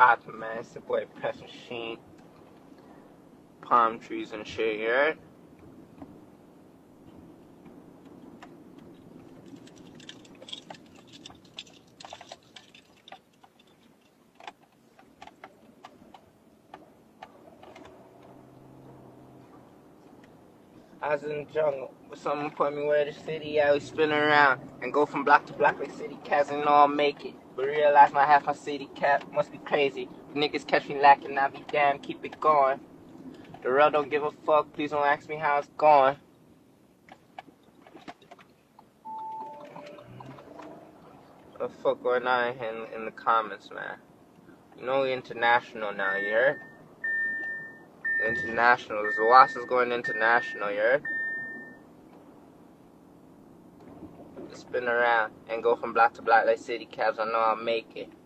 Man, it's the boy Pressa Sheen. Palm trees and shit, you heard? I was in the jungle, but someone put me where the city I was spinning around and go from block to block like city cats and all make it. But realize my half my city cat must be crazy. If niggas catch me lacking, I be damn, keep it going. Durrell don't give a fuck, please don't ask me how it's going. What the fuck going on in the comments, man? You know we international now, you heard? International. The Wassas going international, you heard? Spin around and go from block to block like city cabs. I know I'll make it.